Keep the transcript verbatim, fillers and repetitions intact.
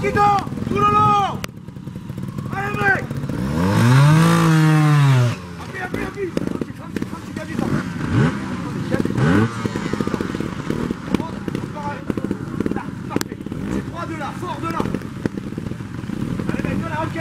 Marquito, ¡súralo! ¡Váyame! ¡Aquí, aquí, aquí! ¡Là, parfait! C'est trois de là, fort de là! Allez mec, de là, ok!